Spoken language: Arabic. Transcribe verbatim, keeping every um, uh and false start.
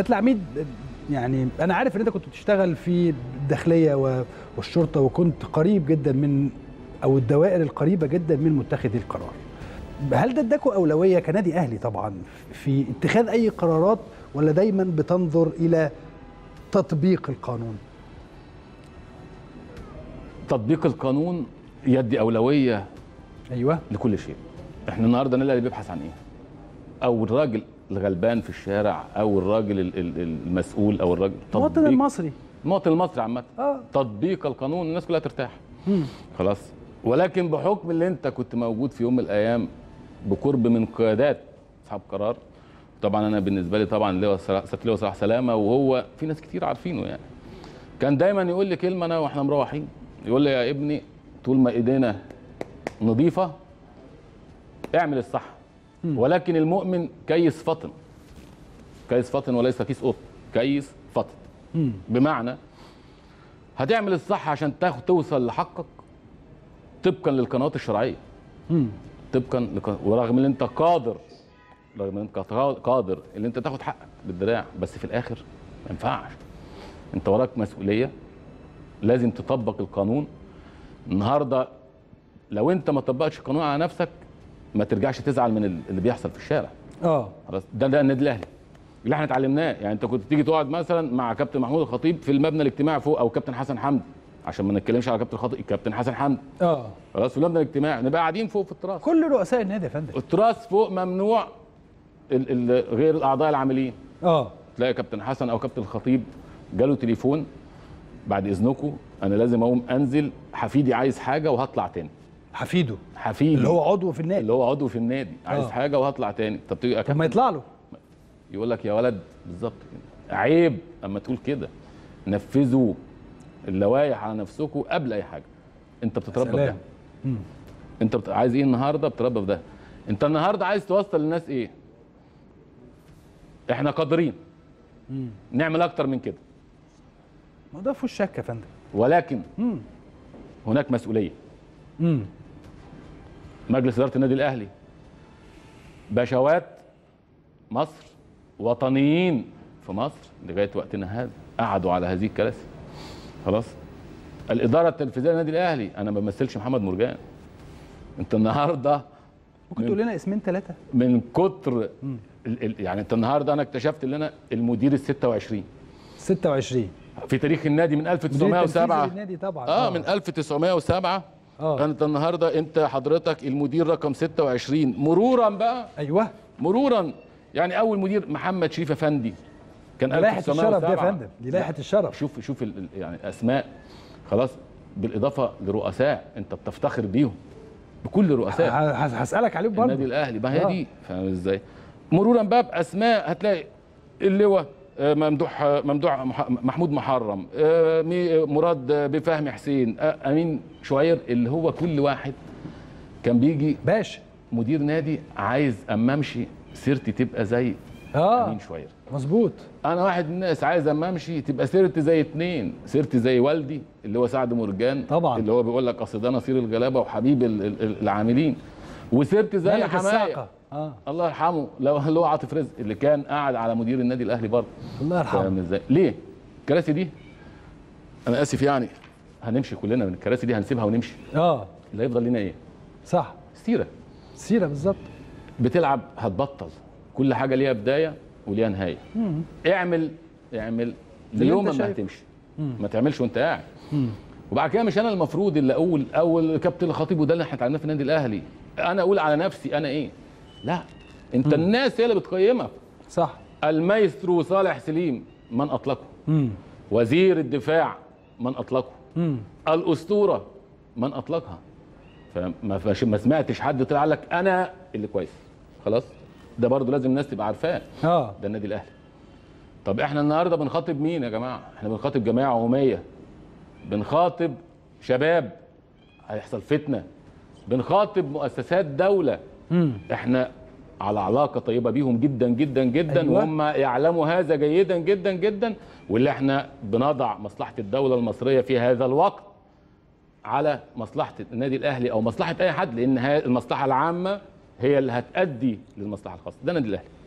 سيادة العميد، يعني أنا عارف إن أنت كنت بتشتغل في الداخلية والشرطة وكنت قريب جدا من أو الدوائر القريبة جدا من متخذي القرار. هل ده اداكوا أولوية كنادي أهلي طبعا في اتخاذ أي قرارات، ولا دايما بتنظر إلى تطبيق القانون؟ تطبيق القانون يدي أولوية أيوه لكل شيء. إحنا النهارده نلاقي اللي بيبحث عن إيه؟ أو الراجل الغلبان في الشارع او الراجل المسؤول او الراجل المواطن المصري المواطن المصري عامه آه. تطبيق القانون الناس كلها ترتاح مم. خلاص. ولكن بحكم اللي انت كنت موجود في يوم من الايام بقرب من قيادات اصحاب قرار، طبعا انا بالنسبه لي طبعا اللواء صلاح سلامة، وهو في ناس كتير عارفينه، يعني كان دايما يقول لي كلمه انا واحنا مروحين، يقول لي يا ابني طول ما ايدينا نظيفه اعمل الصح، ولكن المؤمن كيس فطن، كيس فطن وليس كيس قطن، كيس فطن. بمعنى هتعمل الصح عشان تاخد توصل لحقك طبقا للقنوات الشرعيه، طبقا لك... ورغم ان انت قادر رغم ان انت قادر ان انت تاخد حقك بالدراع، بس في الاخر ما ينفعش، انت وراك مسؤوليه لازم تطبق القانون. النهارده لو انت ما طبقتش القانون على نفسك ما ترجعش تزعل من اللي بيحصل في الشارع. اه خلاص، ده ده النادي الاهلي اللي احنا اتعلمناه. يعني انت كنت تيجي تقعد مثلا مع كابتن محمود الخطيب في المبنى الاجتماعي فوق، او كابتن حسن حمد، عشان ما نتكلمش على كابتن الخطيب، كابتن حسن حمد اه خلاص في المبنى الاجتماعي، نبقى قاعدين فوق في التراس. كل رؤساء النادي يا فندم التراس فوق ممنوع ال ال غير الاعضاء العاملين. اه تلاقي كابتن حسن او كابتن الخطيب جاله تليفون بعد اذنكم انا لازم اقوم انزل، حفيدي عايز حاجه وهطلع تاني. حفيده حفيده اللي هو عضو في النادي اللي هو عضو في النادي عايز أوه. حاجه وهطلع تاني. طب تيجي طب ما يطلع له يقول لك يا ولد بالظبط كده، عيب اما تقول كده، نفذوا اللوائح على نفسكم قبل اي حاجه. انت بتتربى ده، انت بت... عايز ايه النهارده؟ بتربى ده. انت النهارده عايز توصل للناس ايه؟ احنا قادرين مم. نعمل اكتر من كده، ما ده فيهوش شك يا فندم، ولكن مم. هناك مسؤوليه. مم. مجلس إدارة النادي الأهلي باشوات مصر، وطنيين في مصر لغاية وقتنا هذا قعدوا على هذه الكراسي. خلاص، الإدارة التنفيذية للنادي الأهلي، أنا ما بمثلش محمد مرجان. أنت النهارده ممكن تقول لنا اسمين ثلاثة من كتر ال ال يعني أنت النهارده أنا اكتشفت إن أنا المدير ال ستة وعشرين ستة وعشرين في تاريخ النادي من ألف وتسعمية وسبعة النادي طبعا آه من ألف وتسعمية وسبعة. اه انت النهارده انت حضرتك المدير رقم ستة وعشرين مرورا بقى. ايوه مرورا، يعني اول مدير محمد شريف فندي كان لائحه الشرف دي يا فندم، دي لائحه الشرف. شوف شوف ال يعني اسماء خلاص، بالاضافه لرؤساء انت بتفتخر بيهم، بكل رؤساء هسالك عليهم برضه النادي الاهلي. ما هي دي فاهم ازاي؟ مرورا بقى باسماء هتلاقي اللواء ممدوح ممدوح محمود محرم مراد بفهم، حسين امين شوير، اللي هو كل واحد كان بيجي باشا مدير نادي عايز اما امشي سيرتي تبقى زي آه. امين شوير. مظبوط، انا واحد من الناس عايز اما امشي تبقى سيرتي زي اتنين، سيرتي زي والدي اللي هو سعد مرجان طبعا، اللي هو بيقول لك اصل ده نصير الغلابه وحبيب العاملين، وسيرتي زي حمايه آه. الله يرحمه لو اللي هو عاطف رزق اللي كان قاعد على مدير النادي الاهلي برضه الله يرحمه. ليه الكراسي دي؟ انا اسف يعني هنمشي كلنا من الكراسي دي، هنسيبها ونمشي. اه اللي هيفضل لنا ايه؟ صح، سيره سيره بالظبط. بتلعب هتبطل، كل حاجه ليها بدايه وليها نهايه. مم. اعمل اعمل ليوم ما هتمشي، ما تعملش وانت قاعد. وبعد كده مش انا المفروض اللي اقول اول كابتن الخطيب، وده اللي احنا اتعلمناه في النادي الاهلي، انا اقول على نفسي انا ايه. لا، انت مم. الناس هي اللي بتقيمك. صح، المايسترو صالح سليم من اطلقه، مم. وزير الدفاع من اطلقه، مم. الاسطوره من اطلقها. فما ما سمعتش حد طلع لك انا اللي كويس. خلاص، ده برضو لازم الناس تبقى عارفاه. اه ده النادي الاهلي. طب احنا النهارده بنخاطب مين يا جماعه؟ احنا بنخاطب جمعيه عموميه، بنخاطب شباب هيحصل فتنه، بنخاطب مؤسسات دوله. مم. احنا على علاقه طيبه بيهم جدا جدا جدا. أيوة. وهم يعلموا هذا جيدا جدا جدا، واللي احنا بنضع مصلحه الدوله المصريه في هذا الوقت على مصلحه النادي الاهلي او مصلحه اي حد، لان المصلحه العامه هي اللي هتؤدي للمصلحه الخاصه. ده النادي الاهلي.